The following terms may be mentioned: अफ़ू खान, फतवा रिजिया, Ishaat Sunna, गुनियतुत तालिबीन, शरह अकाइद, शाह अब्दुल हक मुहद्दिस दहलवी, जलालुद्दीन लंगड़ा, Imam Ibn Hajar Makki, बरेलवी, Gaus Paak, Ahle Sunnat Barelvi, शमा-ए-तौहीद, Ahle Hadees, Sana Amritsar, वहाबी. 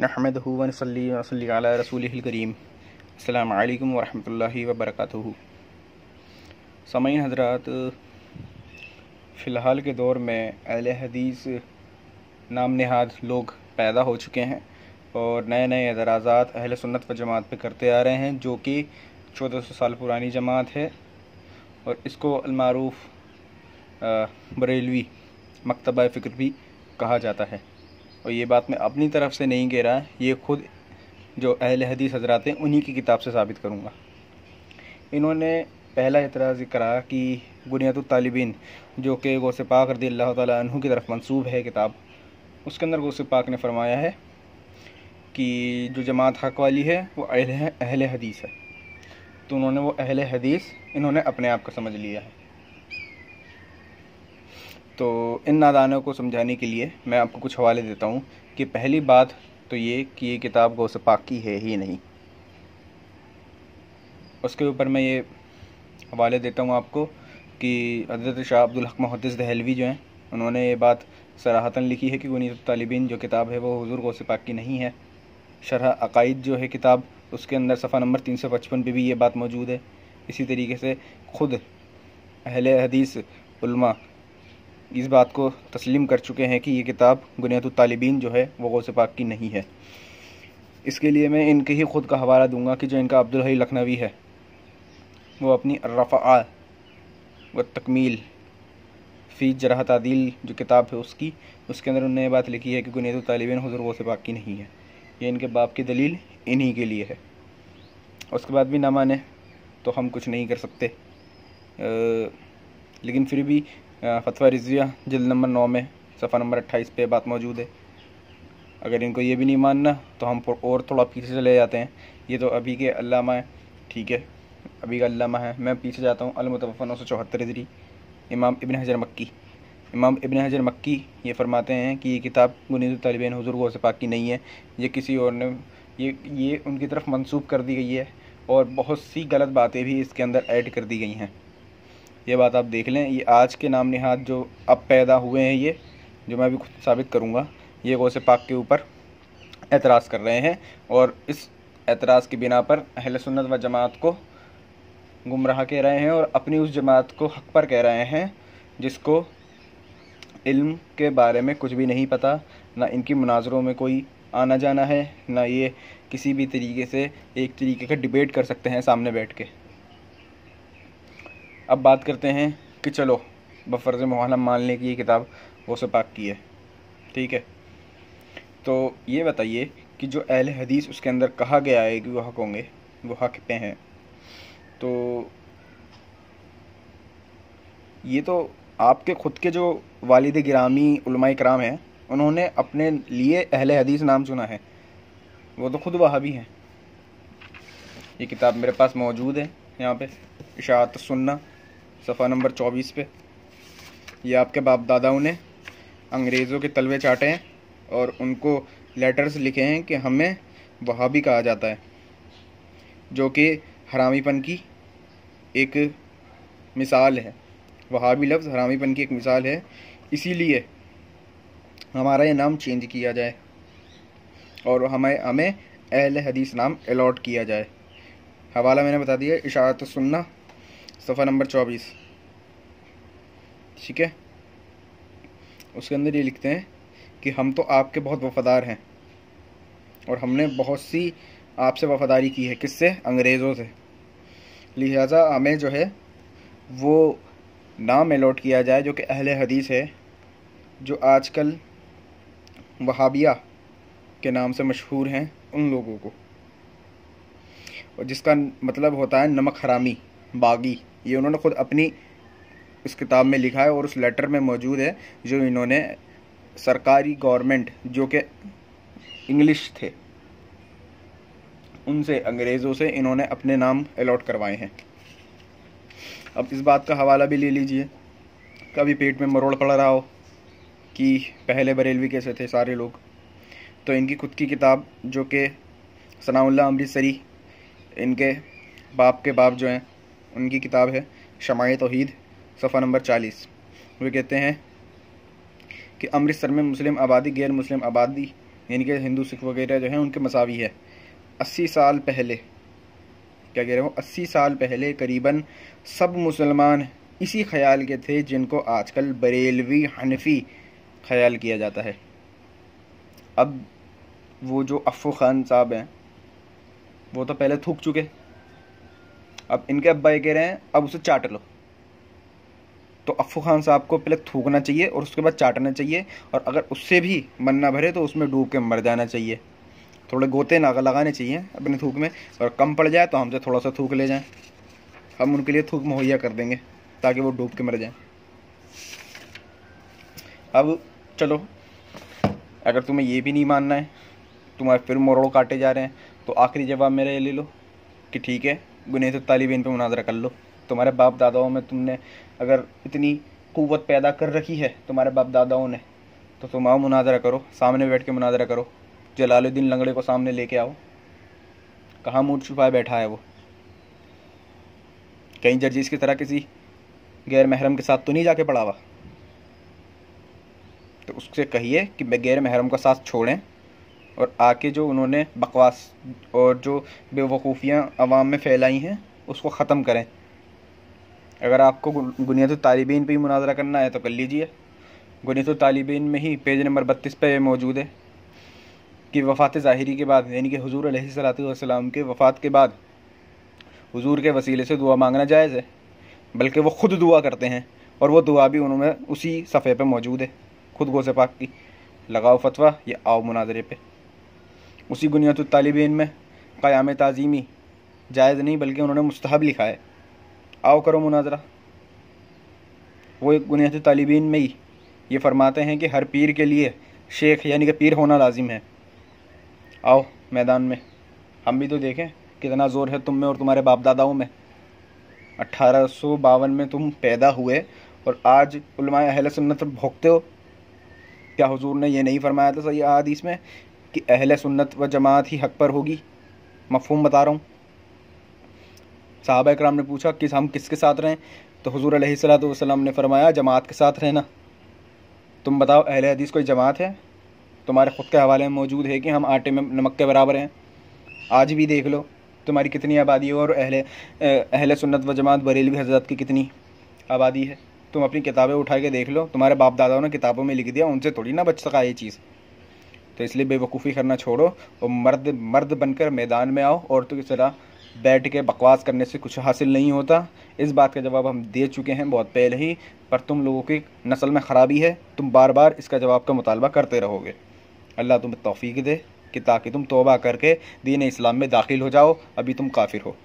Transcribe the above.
नहमदहु व नसल्ली व नसल्ली अला रसूलिहिल करीम। अस्सलाम वालेकुम व रहमतुल्लाहि व बरकातुहू। समईन हजरात, फ़िलहाल के दौर में अहले हदीस नाम नहाद लोग पैदा हो चुके हैं और नए नए एतराज़ात अहले सुन्नत व जमात पे करते आ रहे हैं, जो कि 1400 साल पुरानी जमात है और इसको अलमारूफ बरेलवी मकतबा फ़िक्र भी कहा जाता है। और ये बात मैं अपनी तरफ़ से नहीं कह रहा, ये ख़ुद जो अहले हदीस हजरात हैं उन्हीं की किताब से साबित करूँगा। इन्होंने पहला एतराज़ करा कि गुनियतुत तालिबीन, जो कि गौस पाक रदी अल्लाह ताला अन्हु की तरफ मंसूब है किताब, उसके अंदर गौस पाक ने फरमाया है कि जो जमात हक़ वाली है वो अहले हदीस है। तो उन्होंने वो अहले हदीस इन्होंने अपने आप को समझ लिया है। तो इन नादानों को समझाने के लिए मैं आपको कुछ हवाले देता हूँ कि पहली बात तो ये कि ये किताब गौस पाक की है ही नहीं। उसके ऊपर मैं ये हवाले देता हूँ आपको कि हज़रत शाह अब्दुल हक मुहद्दिस दहलवी जो हैं उन्होंने ये बात सराहतन लिखी है कि गुनियतुत तालिबीन जो किताब है वो हुज़ूर गौस पाक की नहीं है। शरह अकाइद जो है किताब, उसके अंदर सफ़ा नंबर 355 पर भी ये बात मौजूद है। इसी तरीके से ख़ुद अहले हदीस उल्मा इस बात को तस्लीम कर चुके हैं कि ये किताब गुनियतुत तालिबीन जो है वो गौस पाक की नहीं है। इसके लिए मैं इनके ही ख़ुद का हवाला दूंगा कि जो इनका अब्दुल है लखनवी है, वो अपनी रफ़ा व तकमील फ़ी जरह तादील जो किताब है उसके अंदर उन्होंने ये बात लिखी है कि गुनियतुत तालिबीन हुज़ूर गौस पाक की नहीं है। ये इनके बाप की दलील इन्हीं के लिए है। उसके बाद भी ना माने तो हम कुछ नहीं कर सकते। लेकिन फिर भी फतवा रिजिया जल्द नंबर 9 में सफ़ा नंबर 28 पे बात मौजूद है। अगर इनको ये भी नहीं मानना तो हम और थोड़ा पीछे चले जाते हैं। ये तो अभी के अल्लामा है, ठीक है, अभी का अल्लामा है। मैं पीछे जाता हूँ, अलमुतवफ़ा 974 हिजरी, इमाम इब्न हजर मक्की। इमाम इब्न हजर मक्की ये फरमाते हैं कि ये किताब गुनियतुत तालिबीन हुज़ूर गौस पाक की नहीं है, ये किसी और ने ये उनकी तरफ मंसूब कर दी गई है और बहुत सी गलत बातें भी इसके अंदर ऐड कर दी गई हैं। ये बात आप देख लें। ये आज के नाम निहाद जो अब पैदा हुए हैं, ये जो मैं अभी खुद साबित करूँगा, ये गौस पाक के ऊपर एतराज़ कर रहे हैं और इस एतराज़ की बिना पर अहले सुन्नत व जमात को गुमराह कह रहे हैं और अपनी उस जमात को हक़ पर कह रहे हैं जिसको इल्म के बारे में कुछ भी नहीं पता, ना इनकी मुनाजरों में कोई आना जाना है, ना ये किसी भी तरीके से एक तरीके का डिबेट कर सकते हैं सामने बैठ के। अब बात करते हैं कि चलो बफ़र्ज़ मुआलम मान लें कि ये किताब गौस पाक की है, ठीक है, तो ये बताइए कि जो अहले हदीस उसके अंदर कहा गया है कि वो हक़ होंगे, वो हक़ पे हैं, तो ये तो आपके ख़ुद के जो वालिद गिरामी उलमाए किराम हैं उन्होंने अपने लिए अहले हदीस नाम चुना है, वो तो ख़ुद वहाबी हैं। ये किताब मेरे पास मौजूद है यहाँ पे, इशात सुन्ना सफ़ा नंबर 24 पे। ये आपके बाप दादाओं ने अंग्रेज़ों के तलवे चाटे हैं और उनको लेटर्स लिखे हैं कि हमें वहाबी कहा जाता है, जो कि हरामीपन की एक मिसाल है। वहाबी लफ्ज़ हरामीपन की एक मिसाल है, इसीलिए हमारा ये नाम चेंज किया जाए और हमें अहले हदीस नाम अलॉट किया जाए। हवाला मैंने बता दिया, इशाअत सुन्ना सफ़ा नंबर 24, ठीक है। उसके अंदर ये लिखते हैं कि हम तो आपके बहुत वफ़ादार हैं और हमने बहुत सी आपसे वफ़ादारी की है, किससे? अंग्रेज़ों से, लिहाजा हमें जो है वो नाम अलॉट किया जाए जो कि अहले हदीस है, जो आजकल वहाबिया के नाम से मशहूर हैं उन लोगों को, और जिसका मतलब होता है नमक हरामी बागी। ये उन्होंने ख़ुद अपनी उस किताब में लिखा है और उस लेटर में मौजूद है जो इन्होंने सरकारी गवर्नमेंट, जो कि इंग्लिश थे, उनसे, अंग्रेज़ों से इन्होंने अपने नाम अलॉट करवाए हैं। अब इस बात का हवाला भी ले लीजिए, कभी पेट में मरोड़ पड़ रहा हो कि पहले बरेलवी कैसे थे सारे लोग, तो इनकी खुद की किताब जो कि सना अमृतसरी, इनके बाप के बाप जो हैं उनकी किताब है, शमा-ए-तौहीद सफ़ा नंबर 40। वे कहते हैं कि अमृतसर में मुस्लिम आबादी, गैर मुस्लिम आबादी यानी कि हिंदू सिख वगैरह जो है उनके मसावी है। 80 साल पहले, क्या कह रहे हो, 80 साल पहले करीबन सब मुसलमान इसी ख्याल के थे जिनको आजकल बरेलवी हनफी ख्याल किया जाता है। अब वो जो अफ़ू खान साहब हैं वो तो पहले थूक चुके, अब इनके अब्बा ये कह रहे हैं अब उसे चाट लो, तो अफ़ू खान साहब को पहले थूकना चाहिए और उसके बाद चाटना चाहिए, और अगर उससे भी मन ना भरे तो उसमें डूब के मर जाना चाहिए। थोड़े गोते नागा लगाने चाहिए अपने थूक में, और कम पड़ जाए तो हमसे थोड़ा सा थूक ले जाएं, हम उनके लिए थूक मुहैया कर देंगे ताकि वो डूब के मर जाएं। अब चलो, अगर तुम्हें ये भी नहीं मानना है, तुम्हारे फिर मोरोड़ काटे जा रहे हैं, तो आखिरी जवाब मेरा ये ले लो कि ठीक है गुनियतुत तालिबीन पे मुनाजरा कर लो। तुम्हारे बाप दादाओं में तुमने अगर इतनी कुव्वत पैदा कर रखी है तुम्हारे बाप दादाओं ने, तो तुम आओ मुनाजरा करो, सामने बैठ के मुनाजरा करो, जलालुद्दीन लंगड़े को सामने लेके आओ। कहाँ मुँह छुपाए बैठा है वो? कहीं जर्जीस की तरह किसी गैर महरम के साथ तो नहीं जाके पड़ा हुआ? तो उससे कहिए कि गैर महरम का साथ छोड़ें और आके जो उन्होंने बकवास और जो बेवकूफ़ियाँ आवाम में फैलाई हैं उसको ख़त्म करें। अगर आपको गुनियतुत तालिबीन पे ही मुनाजरा करना है तो कर लीजिए। गुनियतुत तालिबीन में ही पेज नंबर 32 पे मौजूद है कि वफ़ात ज़ाहिरी के बाद, यानी कि हुजूर अलैहिस्सलाम के वफ़ात के बाद हुजूर के वसीले से दुआ मांगना जायज़ है, बल्कि वो ख़ुद दुआ करते हैं और वो दुआ भी उन्होंने उसी सफ़े पर मौजूद है, खुद गौस पाक की। लगाओ फतवा या आओ मुनाजरे पे। उसी गुनियतुत तालिबीन में क़याम ताज़ीमी जायज़ नहीं बल्कि उन्होंने मुस्तहब लिखा है, आओ करो मुनाजरा। वो एक गुनियतुत तालिबीन में ही ये फरमाते हैं कि हर पीर के लिए शेख यानी कि पीर होना लाजिम है। आओ मैदान में, हम भी तो देखें कितना ज़ोर है तुम में और तुम्हारे बाप दादाओं में। 1852 में तुम पैदा हुए और आज उलमाए अहले सुन्नत भोगते हो। क्या हुजूर ने ये नहीं फरमाया था सही अहादीस में कि अहले सुन्नत व जमात ही हक पर होगी? मफहूम बता रहा हूँ। सहाबा इकराम ने पूछा कि हम किसके साथ रहें, तो हुजूर अलैहिस्सलातु वस्सलाम ने फरमाया जमात के साथ रहना। तुम बताओ अहले हदीस कोई जमात है? तुम्हारे ख़ुद के हवाले में मौजूद है कि हम आटे में नमक के बराबर हैं। आज भी देख लो तुम्हारी कितनी आबादी है और अहले सुन्नत व जमात बरेलवी हजरत की कितनी आबादी है। तुम अपनी किताबें उठा के देख लो, तुम्हारे बाप दादाओं ने किताबों में लिख दिया, उनसे थोड़ी ना बच सका ये चीज़। तो इसलिए बेवकूफ़ी करना छोड़ो और मर्द बनकर मैदान में आओ। औरतों की तरह बैठ के बकवास करने से कुछ हासिल नहीं होता, इस बात का जवाब हम दे चुके हैं बहुत पहले ही, पर तुम लोगों की नस्ल में ख़राबी है, तुम बार बार इसका जवाब का मुतालबा करते रहोगे। अल्लाह तुम्हें तौफीक दे कि ताकि तुम तौबा करके दीन इस्लाम में दाखिल हो जाओ, अभी तुम काफिर हो।